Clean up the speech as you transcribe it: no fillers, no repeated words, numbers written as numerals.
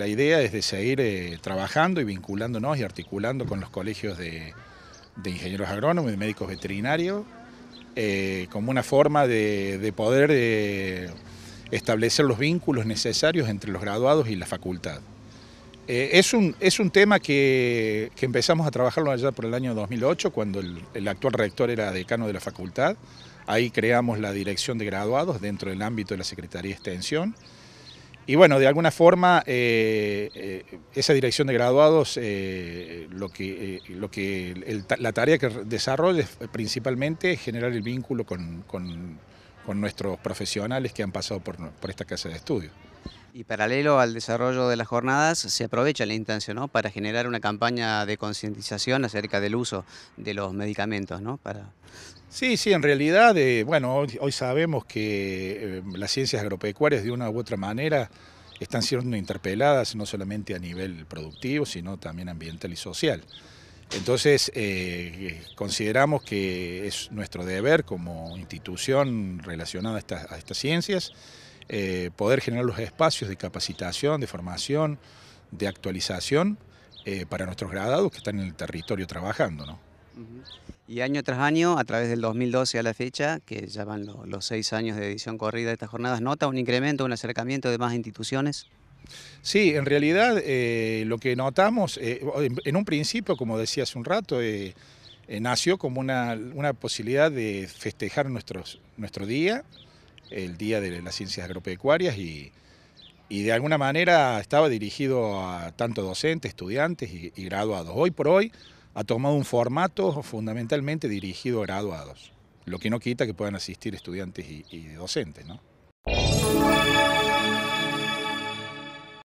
La idea es de seguir trabajando y vinculándonos y articulando con los colegios de ingenieros agrónomos y médicos veterinarios como una forma de poder establecer los vínculos necesarios entre los graduados y la facultad. Es un tema que empezamos a trabajarlo allá por el año 2008, cuando el actual rector era decano de la facultad. Ahí creamos la dirección de graduados dentro del ámbito de la Secretaría de Extensión. Y bueno, de alguna forma, esa dirección de graduados, la tarea que desarrolla es principalmente generar el vínculo con nuestros profesionales que han pasado por esta casa de estudios. Y paralelo al desarrollo de las jornadas, se aprovecha la instancia, ¿no?, para generar una campaña de concientización acerca del uso de los medicamentos, ¿no? Sí, en realidad, bueno, hoy sabemos que las ciencias agropecuarias de una u otra manera están siendo interpeladas no solamente a nivel productivo, sino también ambiental y social. Entonces, consideramos que es nuestro deber como institución relacionada a estas ciencias poder generar los espacios de capacitación, de formación, de actualización para nuestros graduados que están en el territorio trabajando, ¿no? Y año tras año, a través del 2012 a la fecha, que ya van los 6 años de edición corrida de estas jornadas, ¿nota un incremento, un acercamiento de más instituciones? Sí, en realidad lo que notamos, en un principio, como decía hace un rato, nació como una posibilidad de festejar nuestro día, el Día de las Ciencias Agropecuarias, y de alguna manera estaba dirigido a tanto docentes, estudiantes y graduados. Hoy por hoy ha tomado un formato fundamentalmente dirigido a graduados, lo que no quita que puedan asistir estudiantes y docentes, ¿no?